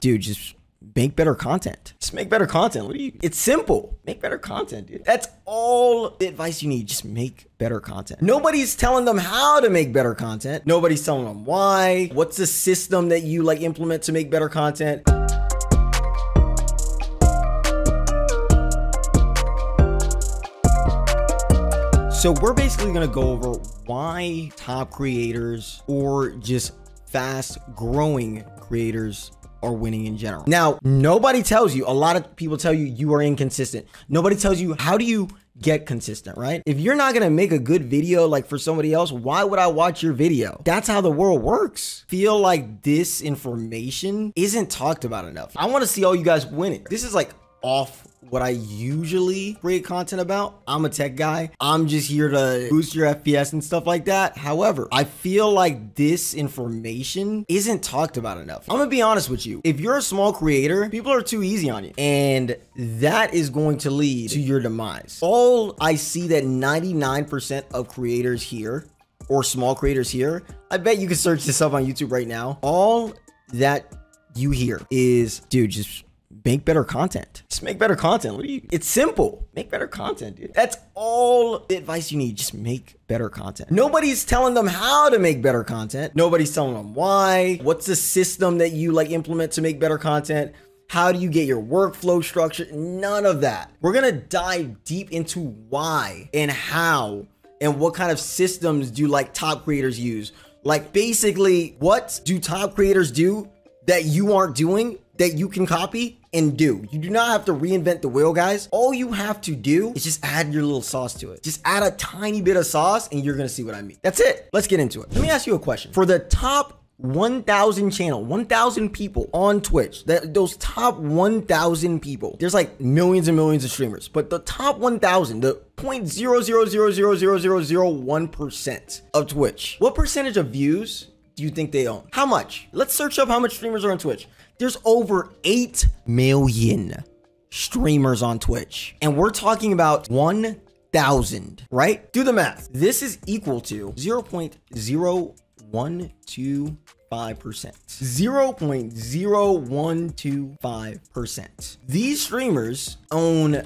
dude, just make better content. Just make better content. What do you? It's simple. Make better content, dude. That's all the advice you need. Just make better content. Nobody's telling them how to make better content. Nobody's telling them why. What's the system that you like implement to make better content? So we're basically gonna go over why top creators or just fast growing creators are winning in general. Now, nobody tells you, a lot of people tell you you are inconsistent. Nobody tells you, how do you get consistent, right? If you're not gonna make a good video like for somebody else, why would I watch your video? That's how the world works. Feel like this information isn't talked about enough. I wanna see all you guys winning. This is like off what I usually create content about. I'm a tech guy. I'm just here to boost your FPS and stuff like that. However, I feel like this information isn't talked about enough. I'm gonna be honest with you. If you're a small creator, people are too easy on you, and that is going to lead to your demise. All I see that 99% of creators here, or small creators here, I bet you can search this up on YouTube right now. All that you hear is, dude, just make better content. Just make better content. What do you? It's simple. Make better content, dude. That's all the advice you need. Just make better content. Nobody's telling them how to make better content. Nobody's telling them why. What's the system that you like implement to make better content? How do you get your workflow structured? None of that. We're gonna dive deep into why and how and what kind of systems do like top creators use. Like basically, what do top creators do that you aren't doing that you can copy and do? You do not have to reinvent the wheel, guys. All you have to do is just add your little sauce to it. Just add a tiny bit of sauce and you're gonna see what I mean. That's it. Let's get into it. Let me ask you a question. For the top 1,000 channel, 1,000 people on Twitch, those top 1,000 people, there's like millions and millions of streamers, but the top 1,000, the 0.000000001% of Twitch, what percentage of views do you think they own? How much? Let's search up how much streamers are on Twitch. There's over 8 million streamers on Twitch, and we're talking about 1,000, right? Do the math. This is equal to 0.0125%. 0.0125%. These streamers own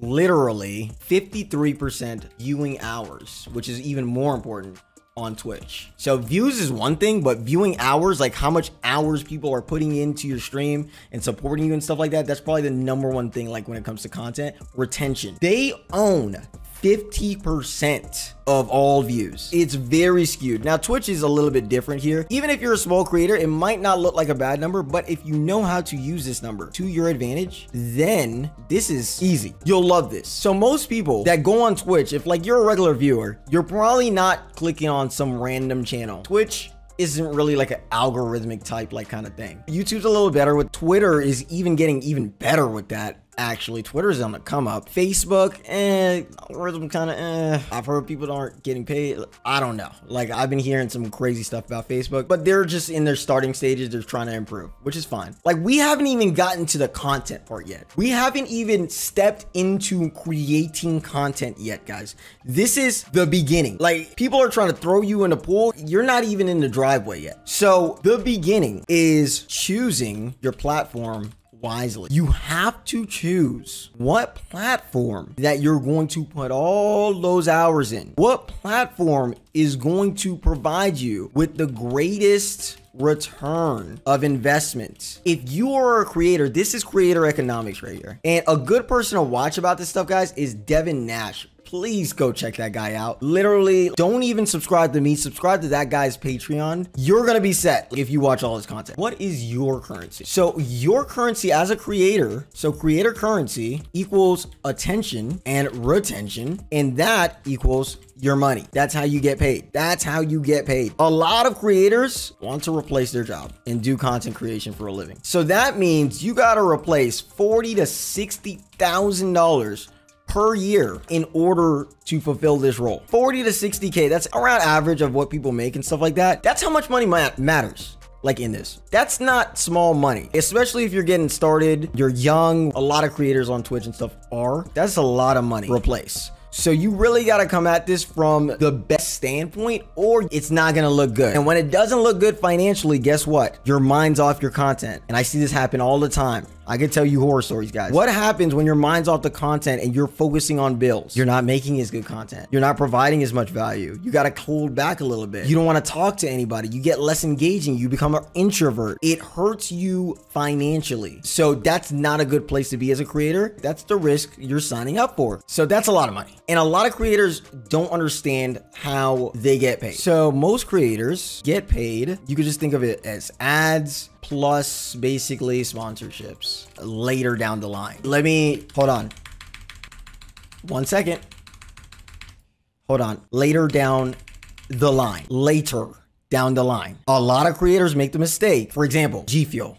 literally 53% viewing hours, which is even more important on Twitch. So views is one thing, but viewing hours, like how much hours people are putting into your stream and supporting you and stuff like that, that's probably the number one thing like when it comes to content. Retention. They own 50% of all views. It's very skewed. Now, Twitch is a little bit different here. Even if you're a small creator, it might not look like a bad number, but if you know how to use this number to your advantage, then this is easy. You'll love this. So most people that go on Twitch, if like you're a regular viewer, you're probably not clicking on some random channel. Twitch isn't really like an algorithmic type like kind of thing. YouTube's a little better with. Twitter is even getting even better with that. Actually, Twitter's on the come up. Facebook, algorithm kind of, I've heard people aren't getting paid. I don't know. Like, I've been hearing some crazy stuff about Facebook, but they're just in their starting stages. They're trying to improve, which is fine. Like, we haven't even gotten to the content part yet. We haven't even stepped into creating content yet, guys. This is the beginning. Like, people are trying to throw you in the pool. You're not even in the driveway yet. So the beginning is choosing your platform wisely. You have to choose what platform that you're going to put all those hours in. What platform is going to provide you with the greatest return of investment? If you are a creator, this is creator economics right here. And a good person to watch about this stuff, guys, is Devin Nash. Please go check that guy out. Literally, don't even subscribe to me. Subscribe to that guy's Patreon. You're gonna be set if you watch all his content. What is your currency? So your currency as a creator, so creator currency equals attention and retention, and that equals your money. That's how you get paid. That's how you get paid. A lot of creators want to replace their job and do content creation for a living. So that means you gotta replace $40,000 to $60,000 per year in order to fulfill this role. 40 to 60K, that's around average of what people make and stuff like that. That's how much money matters, like in this. That's not small money, especially if you're getting started, you're young. A lot of creators on Twitch and stuff are. That's a lot of money. Replace. So you really got to come at this from the best standpoint, or it's not going to look good. And when it doesn't look good financially, guess what? Your mind's off your content. And I see this happen all the time. I can tell you horror stories, guys. What happens when your mind's off the content and you're focusing on bills? You're not making as good content. You're not providing as much value. You got to hold back a little bit. You don't want to talk to anybody. You get less engaging. You become an introvert. It hurts you financially. So that's not a good place to be as a creator. That's the risk you're signing up for. So that's a lot of money. And a lot of creators don't understand how they get paid. So most creators get paid. You could just think of it as ads, plus basically sponsorships later down the line. Let me, hold on. 1 second. Hold on. Later down the line. Later down the line. A lot of creators make the mistake. For example, G Fuel.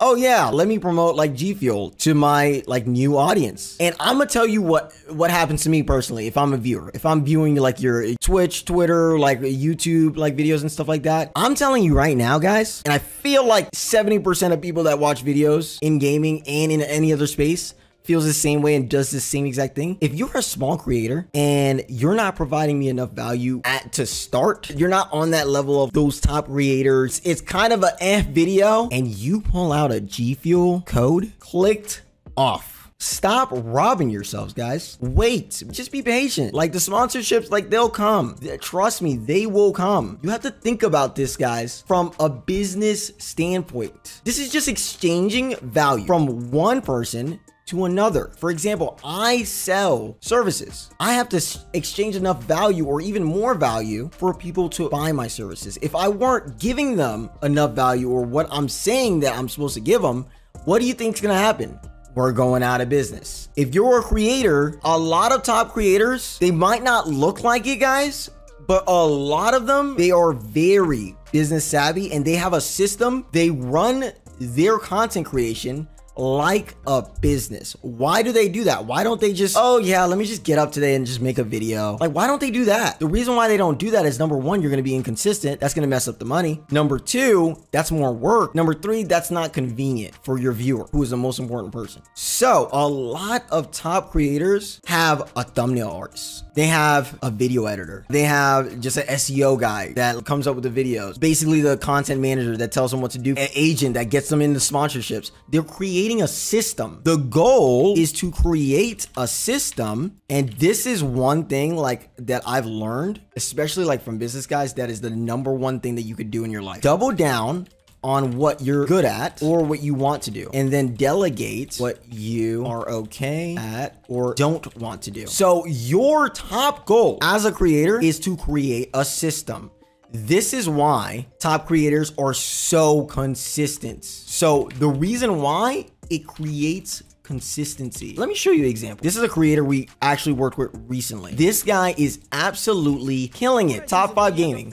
Oh yeah, let me promote like G Fuel to my like new audience. And I'm gonna tell you what happens to me personally if I'm a viewer. If I'm viewing like your Twitch, Twitter, like YouTube, like videos and stuff like that. I'm telling you right now, guys, and I feel like 70% of people that watch videos in gaming and in any other space feels the same way and does the same exact thing. If you're a small creator and you're not providing me enough value to start, you're not on that level of those top creators, it's kind of an F video, and you pull out a G Fuel code, clicked off. Stop robbing yourselves, guys. Wait, just be patient. Like the sponsorships, like they'll come. Trust me, they will come. You have to think about this, guys, from a business standpoint. This is just exchanging value from one person to another. For example, I sell services. I have to exchange enough value or even more value for people to buy my services. If I weren't giving them enough value or what I'm saying that I'm supposed to give them, what do you think is gonna happen? We're going out of business. If you're a creator, a lot of top creators, they might not look like it, guys, but a lot of them, they are very business savvy and they have a system. They run their content creation like a business. Why do they do that? Why don't they just, oh yeah, let me just get up today and just make a video? Like, why don't they do that? The reason why they don't do that is number one, you're gonna be inconsistent. That's gonna mess up the money. Number two, that's more work. Number three, that's not convenient for your viewer, who is the most important person. So a lot of top creators have a thumbnail artist. They have a video editor. They have just an SEO guy that comes up with the videos. Basically the content manager that tells them what to do. An agent that gets them into sponsorships. They're creating a system. The goal is to create a system. And this is one thing like that I've learned, especially like from business guys, that is the number one thing that you could do in your life. Double down on what you're good at or what you want to do, and then delegate what you are okay at or don't want to do. So your top goal as a creator is to create a system. This is why top creators are so consistent. So the reason why it creates consistency. Let me show you an example. This is a creator we actually worked with recently. This guy is absolutely killing it. Top 5 gaming.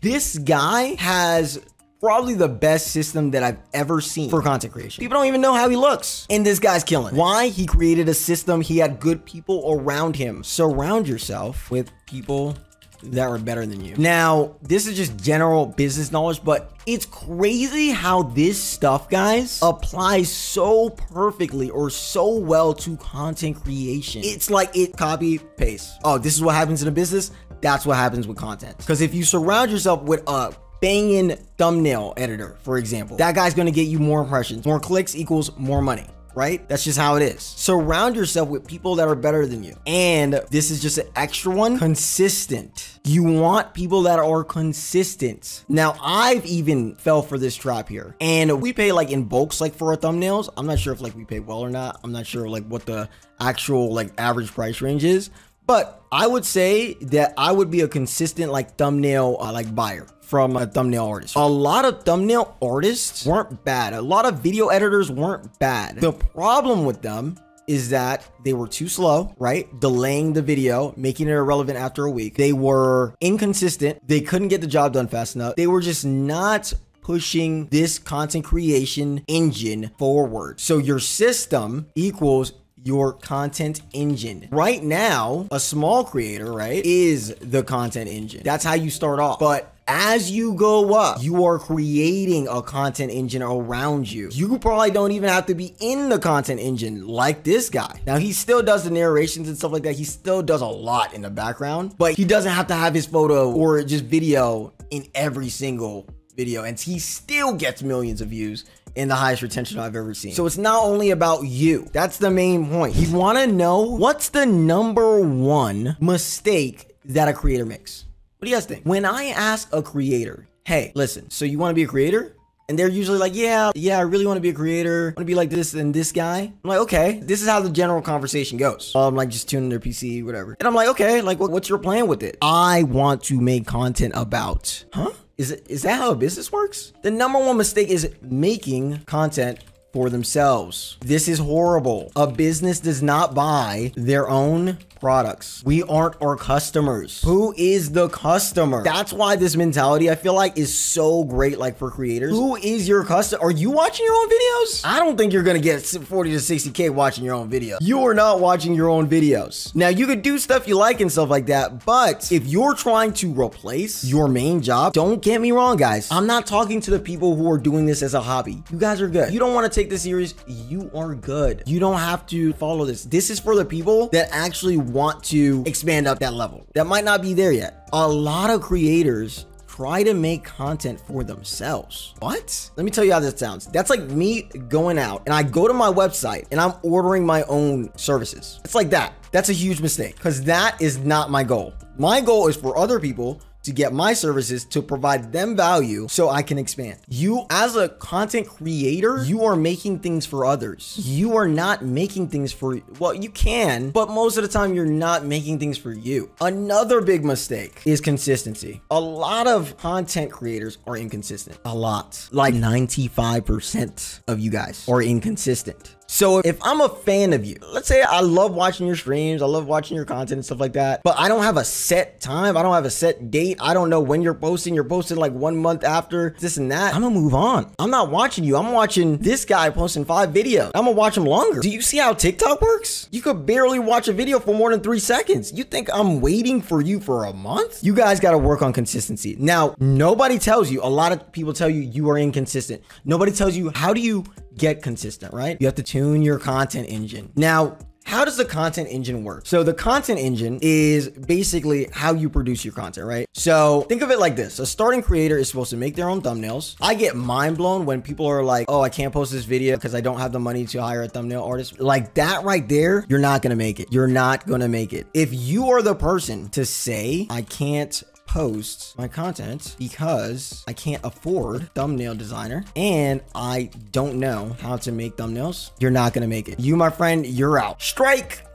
This guy has probably the best system that I've ever seen for content creation. People don't even know how he looks. And this guy's killing it. Why? He created a system. He had good people around him. Surround yourself with people that are better than you. Now, this is just general business knowledge, but it's crazy how this stuff, guys, applies so perfectly or so well to content creation. It's like it copy paste. Oh, this is what happens in a business. That's what happens with content. Because if you surround yourself with a banging thumbnail editor, for example, that guy's gonna get you more impressions. More clicks equals more money, right? That's just how it is. Surround yourself with people that are better than you. And this is just an extra one, consistent. You want people that are consistent. Now, I've even fell for this trap here. And we pay like in bulks, like for our thumbnails. I'm not sure if like we pay well or not. I'm not sure like what the actual like average price range is. But I would say that I would be a consistent like thumbnail like buyer from a thumbnail artist. A lot of thumbnail artists weren't bad. A lot of video editors weren't bad. The problem with them is that they were too slow, right? Delaying the video, making it irrelevant after a week. They were inconsistent. They couldn't get the job done fast enough. They were just not pushing this content creation engine forward. So your system equals your content engine. Right now, a small creator, right, is the content engine. That's how you start off. But as you go up, you are creating a content engine around you. You probably don't even have to be in the content engine like this guy. Now, he still does the narrations and stuff like that. He still does a lot in the background, but he doesn't have to have his photo or just video in every single video. And he still gets millions of views and the highest retention I've ever seen. So it's not only about you. That's the main point. You wanna know what's the #1 mistake that a creator makes? What do you guys think? When I ask a creator, hey, listen, so you want to be a creator? And they're usually like, yeah, I really want to be a creator. I want to be like this and this guy. I'm like, okay, this is how the general conversation goes. I'm like just tuning their PC, whatever. And I'm like, okay, like what's your plan with it? I want to make content about, huh? Is that how a business works? The #1 mistake is making content for themselves. This is horrible. A business does not buy their own products. We aren't our customers. Who is the customer? That's why this mentality, I feel like, is so great, like for creators. Who is your customer? Are you watching your own videos? I don't think you're gonna get 40 to 60K watching your own video. You are not watching your own videos. Now, you could do stuff you like and stuff like that, but if you're trying to replace your main job, don't get me wrong, guys. I'm not talking to the people who are doing this as a hobby. You guys are good. You don't wanna take this serious. You are good. You don't have to follow this. This is for the people that actually want to expand up that level that might not be there yet. A lot of creators try to make content for themselves. What? Let me tell you how that sounds. That's like me going out and I go to my website and I'm ordering my own services. It's like that. That's a huge mistake because that is not my goal. My goal is for other people to get my services, to provide them value so I can expand. You, as a content creator, you are making things for others. You are not making things for, well, you can, but most of the time you're not making things for you. Another big mistake is consistency. A lot of content creators are inconsistent. A lot. Like 95% of you guys are inconsistent. So if I'm a fan of you, let's say I love watching your streams, I love watching your content and stuff like that, but I don't have a set time, I don't have a set date, I don't know when you're posting like 1 month after this and that, I'm gonna move on. I'm not watching you, I'm watching this guy posting 5 videos. I'm gonna watch him longer. Do you see how TikTok works? You could barely watch a video for more than 3 seconds. You think I'm waiting for you for a month? You guys gotta work on consistency. Now, nobody tells you, a lot of people tell you you are inconsistent. Nobody tells you, how do you get consistent, right? You have to tune your content engine. Now, how does the content engine work? So the content engine is basically how you produce your content, right? So think of it like this. A starting creator is supposed to make their own thumbnails. I get mind blown when people are like, oh, I can't post this video because I don't have the money to hire a thumbnail artist. Like that right there, you're not gonna make it. You're not gonna make it. If you are the person to say, I can't post my content because I can't afford thumbnail designer and I don't know how to make thumbnails, you're not gonna make it. You, my friend, you're out. Strike,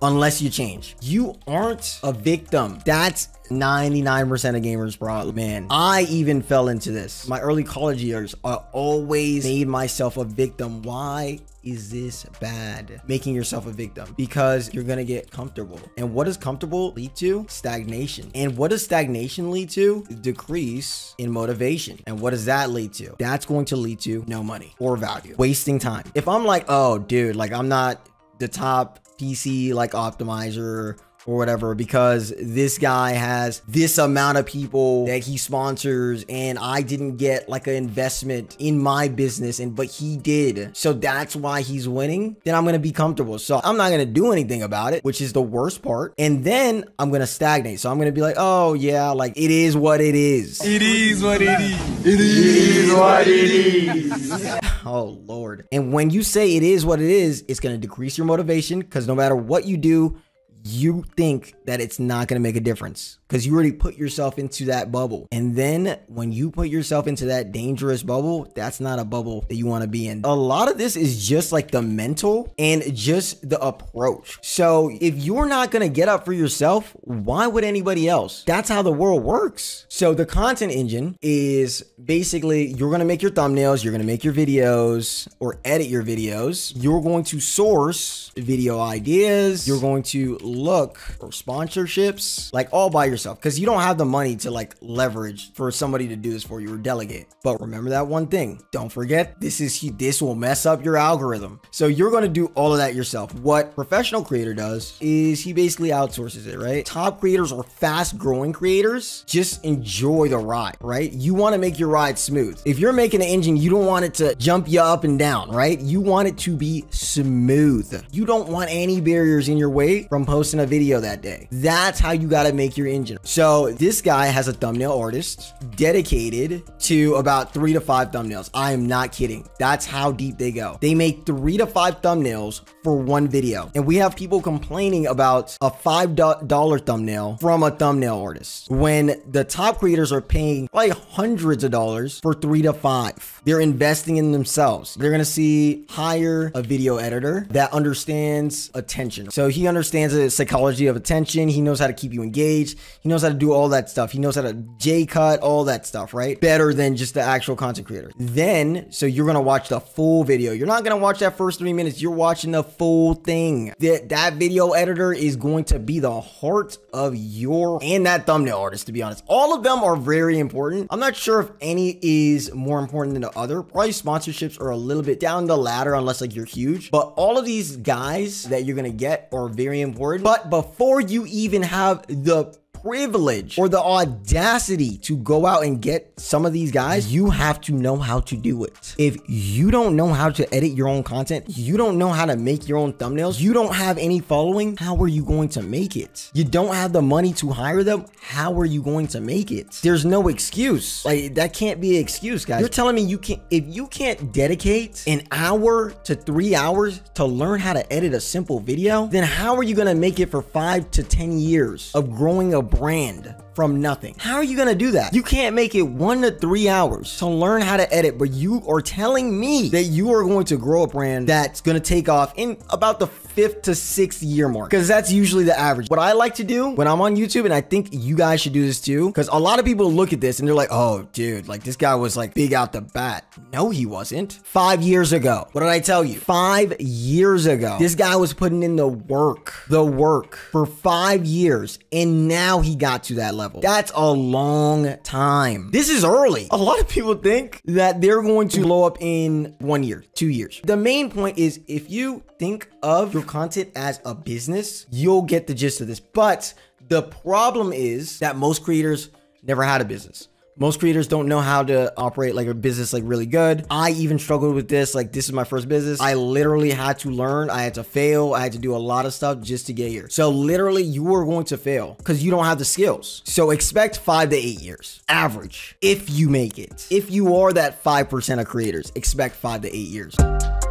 unless you change. You aren't a victim. That's 99% of gamers, bro. Man, I even fell into this. My early college years, I always made myself a victim. Why is this bad? Making yourself a victim, because you're gonna get comfortable. And what does comfortable lead to? Stagnation. And what does stagnation lead to? Decrease in motivation. And what does that lead to? That's going to lead to no money or value, wasting time. If I'm like, oh dude, like I'm not the top PC like optimizer or whatever, because this guy has this amount of people that he sponsors and I didn't get like an investment in my business, and but he did, so that's why he's winning, then I'm gonna be comfortable. So I'm not gonna do anything about it, which is the worst part. And then I'm gonna stagnate. So I'm gonna be like, oh yeah, like it is what it is. It is what it is. It is what it is. Oh Lord. And when you say it is what it is, it's gonna decrease your motivation, because no matter what you do, you think that it's not going to make a difference because you already put yourself into that bubble. And then when you put yourself into that dangerous bubble, that's not a bubble that you want to be in. A lot of this is just like the mental and just the approach. So if you're not going to get up for yourself, why would anybody else? That's how the world works. So the content engine is basically, you're going to make your thumbnails, you're going to make your videos or edit your videos. You're going to source video ideas. You're going to look for sponsorships like all by yourself, because you don't have the money to like leverage for somebody to do this for you or delegate. But remember that one thing, don't forget, this will mess up your algorithm. So you're going to do all of that yourself. What Professional Creator does is he basically outsources it, right? Top creators or fast growing creators just enjoy the ride, right? You want to make your ride smooth. If you're making an engine, you don't want it to jump you up and down, right? You want it to be smooth. You don't want any barriers in your way from posting a video that day. That's how you got to make your engine. So this guy has a thumbnail artist dedicated to about 3 to 5 thumbnails. I am not kidding. That's how deep they go. They make 3 to 5 thumbnails for one video. And we have people complaining about a $5 thumbnail from a thumbnail artist when the top creators are paying like hundreds of dollars for 3 to 5. They're investing in themselves. They're going to see hire a video editor that understands attention. So he understands the psychology of attention. He knows how to keep you engaged. He knows how to do all that stuff. He knows how to J-cut, all that stuff, right? Better than just the actual content creator. Then, so you're going to watch the full video. You're not going to watch that first 3 minutes. You're watching the full thing. That video editor is going to be the heart of your, and that thumbnail artist, to be honest. All of them are very important. I'm not sure if any is more important than the other. Probably sponsorships are a little bit down the ladder unless like you're huge, but all of these guys that you're going to get are very important. But before you even have the privilege or the audacity to go out and get some of these guys, you have to know how to do it. If you don't know how to edit your own content, you don't know how to make your own thumbnails, you don't have any following, how are you going to make it? You don't have the money to hire them, how are you going to make it? There's no excuse. Like, that can't be an excuse, guys. You're telling me you can't, if you can't dedicate an hour to 3 hours to learn how to edit a simple video, then how are you going to make it for 5 to 10 years of growing a brand from nothing? How are you going to do that? You can't make it 1 to 3 hours to learn how to edit, but you are telling me that you are going to grow a brand that's going to take off in about the 5th to 6th year mark, because that's usually the average. What I like to do when I'm on YouTube, and I think you guys should do this too, because a lot of people look at this and they're like, oh dude, like this guy was like big out the bat. No, he wasn't. 5 years ago. What did I tell you? 5 years ago, this guy was putting in the work for 5 years, and now he got to that level. That's a long time. This is early. A lot of people think that they're going to blow up in 1 year, 2 years. The main point is, if you think of your content as a business, you'll get the gist of this. But the problem is that most creators never had a business. Most creators don't know how to operate like a business like really good. I even struggled with this. Like, this is my first business. I literally had to learn. I had to fail. I had to do a lot of stuff just to get here. So literally you are going to fail because you don't have the skills. So expect 5 to 8 years average if you make it. If you are that 5% of creators, expect 5 to 8 years.